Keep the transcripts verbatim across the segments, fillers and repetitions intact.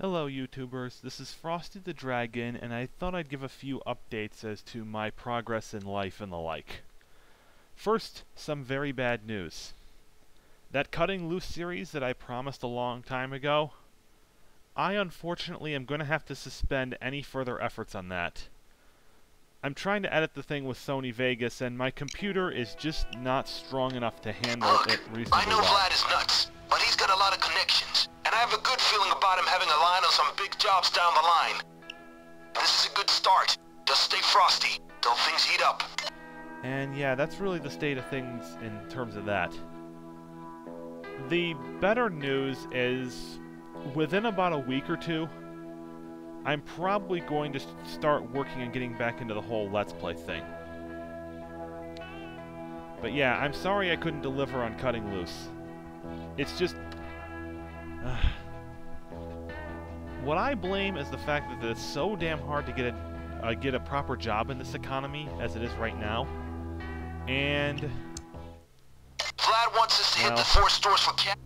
Hello YouTubers, this is Frosty the Dragon, and I thought I'd give a few updates as to my progress in life and the like. First, some very bad news. That Cutting Loose series that I promised a long time ago, I unfortunately am going to have to suspend any further efforts on that. I'm trying to edit the thing with Sony Vegas, and my computer is just not strong enough to handle Look, it reasonably well. I know well. Vlad is nuts, but he's got a lot of connections, and I have a good feeling about him having a line on some big jobs down the line. This is a good start. Just stay frosty till things heat up. And yeah, that's really the state of things in terms of that. The better news is, within about a week or two, I'm probably going to start working and getting back into the whole Let's Play thing. But yeah, I'm sorry I couldn't deliver on Cutting Loose. It's just... Uh, what I blame is the fact that it's so damn hard to get a, uh, get a proper job in this economy, as it is right now. And... Vlad wants us to well, hit the four stores for cash.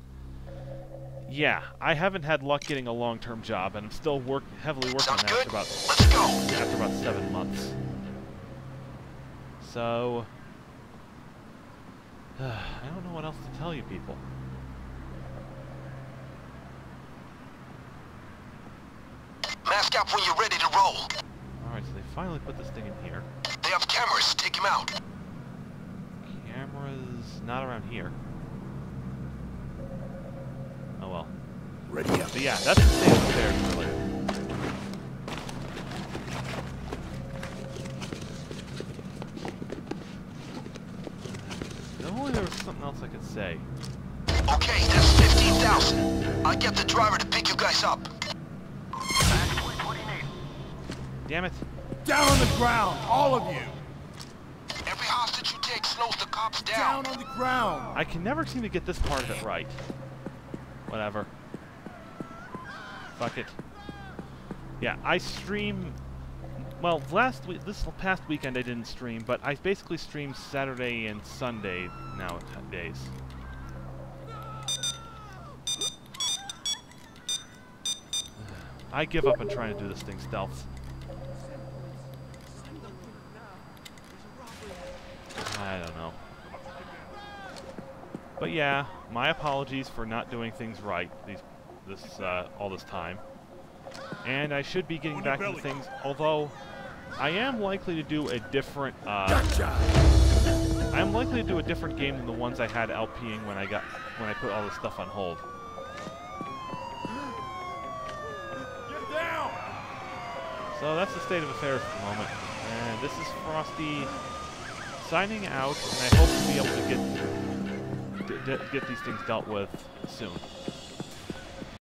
Yeah, I haven't had luck getting a long-term job, and I'm still work heavily working on that after about, Let's go. after about seven months. So, uh, I don't know what else to tell you people. Mask up when you're ready to roll. Alright, so they finally put this thing in here. They have cameras, take him out. Cameras, not around here. Oh well. Ready up. But yeah, that's the state of affairs, really. If only there was something else I could say. Okay, that's fifteen thousand. I get the driver to pick you guys up. Damn it. Down on the ground, all of you! Every hostage you take slows the cops down. Down on the ground! I can never seem to get this part of it right. Whatever. Fuck it. Yeah, I stream... Well, last week, this past weekend I didn't stream, but I basically stream Saturday and Sunday nowadays. I give up on trying to do this thing stealth. I don't know. But yeah, my apologies for not doing things right these, this, uh, all this time. And I should be getting back to things, although I am likely to do a different, uh... Gotcha. I'm likely to do a different game than the ones I had LPing when I got, when I put all this stuff on hold. Get down! So that's the state of affairs at the moment. And this is Frosty signing out, and I hope to be able to get... get these things dealt with soon.